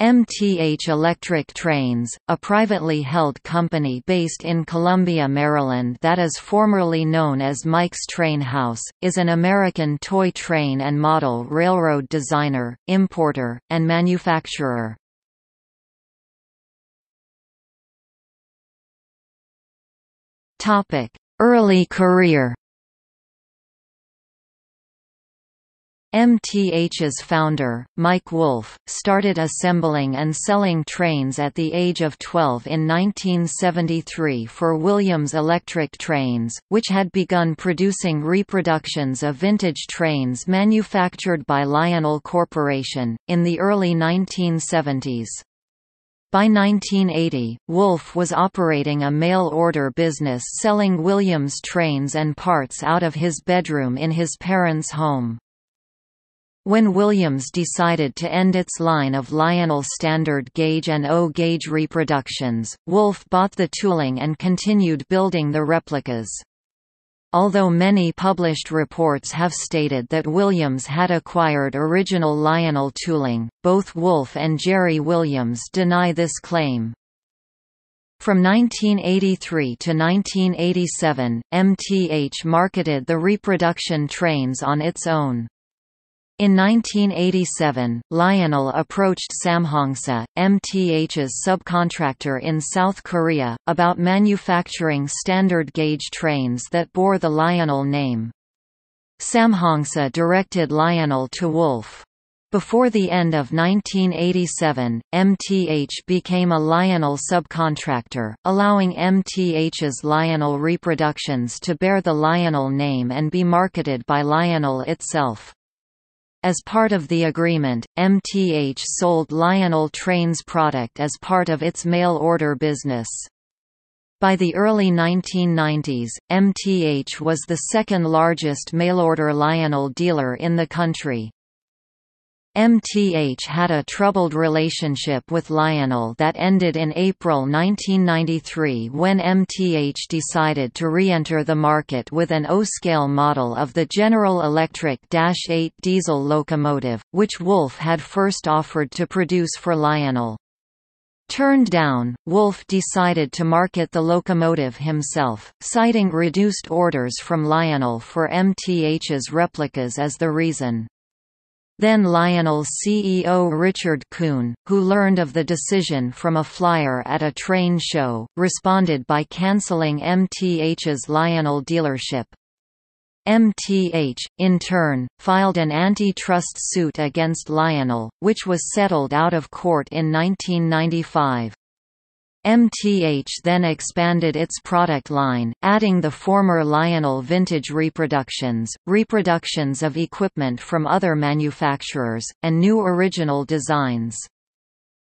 MTH Electric Trains, a privately held company based in Columbia, Maryland that is formerly known as Mike's Train House, is an American toy train and model railroad designer, importer, and manufacturer. Early career. MTH's founder, Mike Wolf, started assembling and selling trains at the age of 12 in 1973 for Williams Electric Trains, which had begun producing reproductions of vintage trains manufactured by Lionel Corporation, in the early 1970s. By 1980, Wolf was operating a mail-order business selling Williams trains and parts out of his bedroom in his parents' home. When Williams decided to end its line of Lionel standard gauge and O-gauge reproductions, Wolf bought the tooling and continued building the replicas. Although many published reports have stated that Williams had acquired original Lionel tooling, both Wolf and Jerry Williams deny this claim. From 1983 to 1987, MTH marketed the reproduction trains on its own. In 1987, Lionel approached Samhongsa, MTH's subcontractor in South Korea, about manufacturing standard gauge trains that bore the Lionel name. Samhongsa directed Lionel to Wolf. Before the end of 1987, MTH became a Lionel subcontractor, allowing MTH's Lionel reproductions to bear the Lionel name and be marketed by Lionel itself. As part of the agreement, MTH sold Lionel Trains product as part of its mail-order business. By the early 1990s, MTH was the second-largest mail-order Lionel dealer in the country. MTH had a troubled relationship with Lionel that ended in April 1993 when MTH decided to re-enter the market with an O-scale model of the General Electric-8 diesel locomotive, which Wolf had first offered to produce for Lionel. Turned down, Wolf decided to market the locomotive himself, citing reduced orders from Lionel for MTH's replicas as the reason. Then Lionel CEO Richard Kuhn, who learned of the decision from a flyer at a train show, responded by cancelling MTH's Lionel dealership. MTH, in turn, filed an antitrust suit against Lionel, which was settled out of court in 1995. MTH then expanded its product line, adding the former Lionel vintage reproductions, reproductions of equipment from other manufacturers, and new original designs.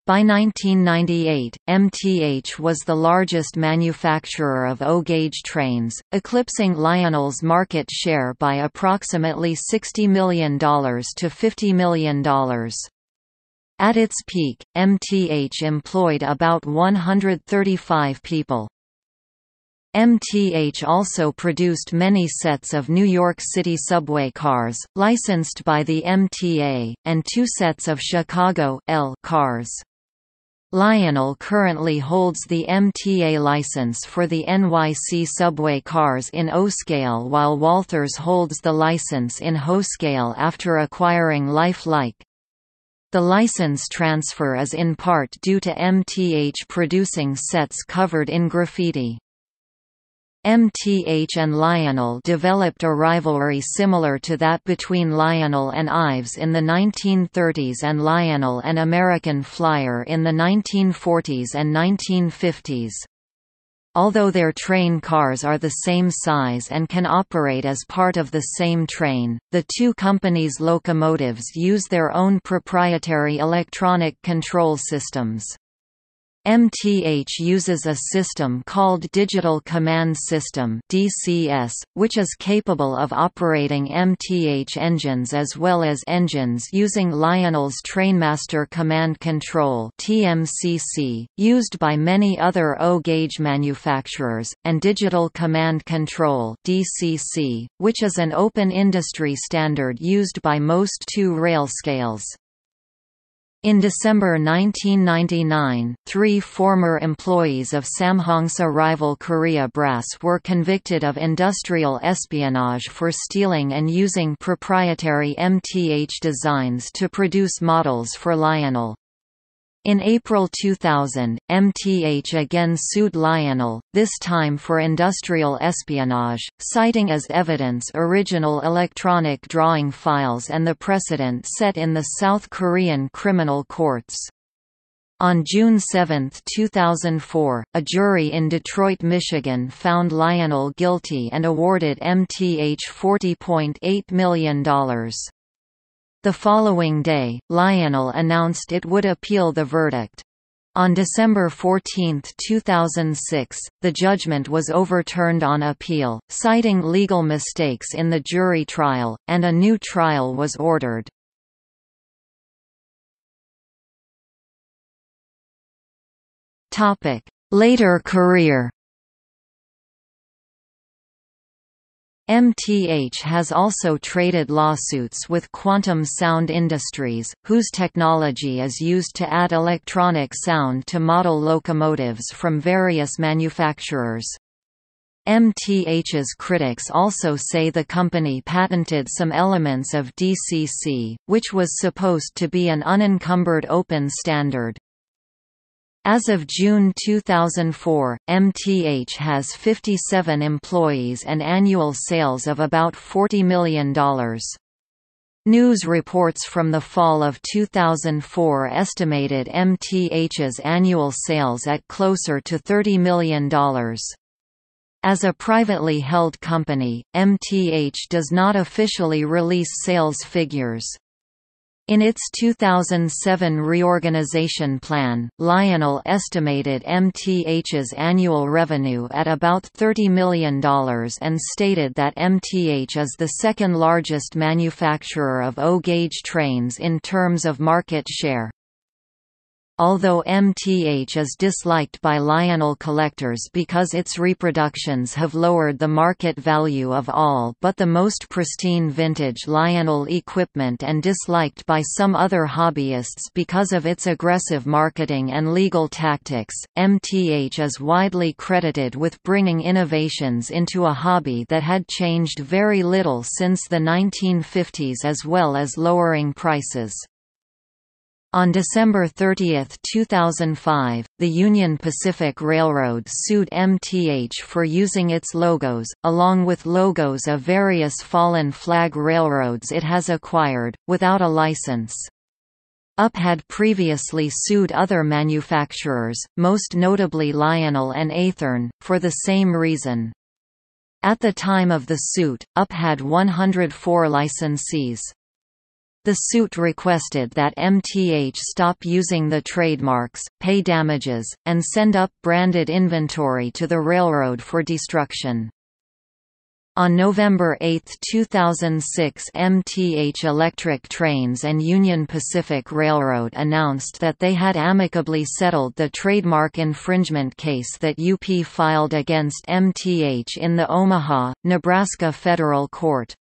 By 1998, MTH was the largest manufacturer of O-gauge trains, eclipsing Lionel's market share by approximately $60 million to $50 million. At its peak, MTH employed about 135 people. MTH also produced many sets of New York City subway cars, licensed by the MTA, and two sets of Chicago L cars. Lionel currently holds the MTA license for the NYC subway cars in O-scale while Walthers holds the license in Ho-scale after acquiring Life-Like. The license transfer is in part due to MTH producing sets covered in graffiti. MTH and Lionel developed a rivalry similar to that between Lionel and Ives in the 1930s and Lionel and American Flyer in the 1940s and 1950s. Although their train cars are the same size and can operate as part of the same train, the two companies' locomotives use their own proprietary electronic control systems. MTH uses a system called Digital Command System (DCS), which is capable of operating MTH engines as well as engines using Lionel's Trainmaster Command Control (TMCC), used by many other O-gauge manufacturers, and Digital Command Control (DCC), which is an open industry standard used by most two rail scales. In December 1999, three former employees of Samhongsa rival Korea Brass were convicted of industrial espionage for stealing and using proprietary MTH designs to produce models for Lionel. In April 2000, MTH again sued Lionel, this time for industrial espionage, citing as evidence original electronic drawing files and the precedent set in the South Korean criminal courts. On June 7, 2004, a jury in Detroit, Michigan found Lionel guilty and awarded MTH $40.8 million. The following day, Lionel announced it would appeal the verdict. On December 14, 2006, the judgment was overturned on appeal, citing legal mistakes in the jury trial, and a new trial was ordered. Later career. MTH has also traded lawsuits with Quantum Sound Industries, whose technology is used to add electronic sound to model locomotives from various manufacturers. MTH's critics also say the company patented some elements of DCC, which was supposed to be an unencumbered open standard. As of June 2004, MTH has 57 employees and annual sales of about $40 million. News reports from the fall of 2004 estimated MTH's annual sales at closer to $30 million. As a privately held company, MTH does not officially release sales figures. In its 2007 reorganization plan, Lionel estimated MTH's annual revenue at about $30 million and stated that MTH is the second largest manufacturer of O-gauge trains in terms of market share. Although MTH is disliked by Lionel collectors because its reproductions have lowered the market value of all but the most pristine vintage Lionel equipment, and disliked by some other hobbyists because of its aggressive marketing and legal tactics, MTH is widely credited with bringing innovations into a hobby that had changed very little since the 1950s, as well as lowering prices. On December 30, 2005, the Union Pacific Railroad sued MTH for using its logos, along with logos of various fallen flag railroads it has acquired, without a license. UP had previously sued other manufacturers, most notably Lionel and Athearn, for the same reason. At the time of the suit, UP had 104 licensees. The suit requested that MTH stop using the trademarks, pay damages, and send up branded inventory to the railroad for destruction. On November 8, 2006, MTH Electric Trains and Union Pacific Railroad announced that they had amicably settled the trademark infringement case that UP filed against MTH in the Omaha, Nebraska federal court.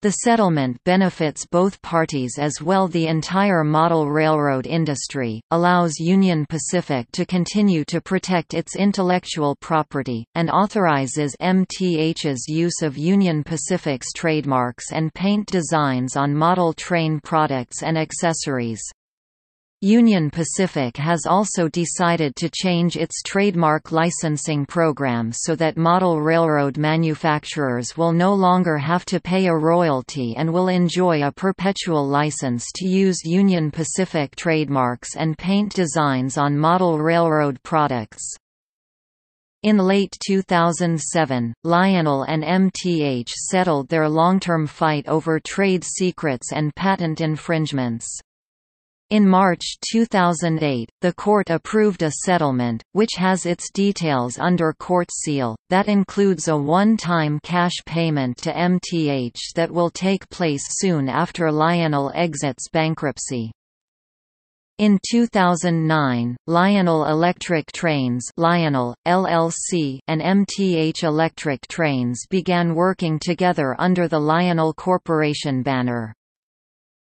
The settlement benefits both parties as well the entire model railroad industry, allows Union Pacific to continue to protect its intellectual property, and authorizes MTH's use of Union Pacific's trademarks and paint designs on model train products and accessories. Union Pacific has also decided to change its trademark licensing program so that model railroad manufacturers will no longer have to pay a royalty and will enjoy a perpetual license to use Union Pacific trademarks and paint designs on model railroad products. In late 2007, Lionel and MTH settled their long-term fight over trade secrets and patent infringements. In March 2008, the court approved a settlement, which has its details under court seal, that includes a one-time cash payment to MTH that will take place soon after Lionel exits bankruptcy. In 2009, Lionel Electric Trains (Lionel, LLC) and MTH Electric Trains began working together under the Lionel Corporation banner.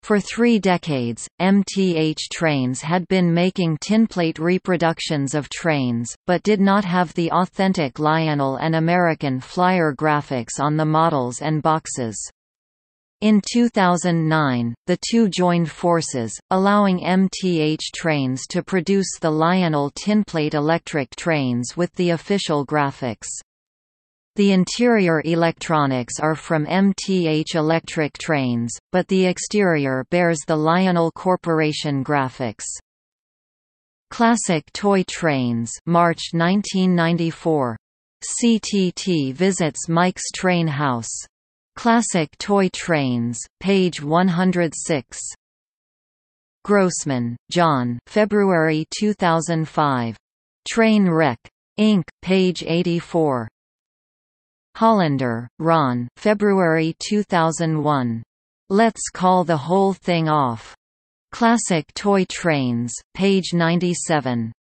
For 3 decades, MTH Trains had been making tinplate reproductions of trains, but did not have the authentic Lionel and American Flyer graphics on the models and boxes. In 2009, the two joined forces, allowing MTH Trains to produce the Lionel tinplate electric trains with the official graphics. The interior electronics are from MTH Electric Trains, but the exterior bears the Lionel Corporation graphics. Classic Toy Trains, March 1994. CTT visits Mike's Train House. Classic Toy Trains, page 106. Grossman, John, February 2005. Train Wreck, Inc., page 84. Hollander, Ron, February 2001. Let's Call the Whole Thing Off. Classic Toy Trains, page 97.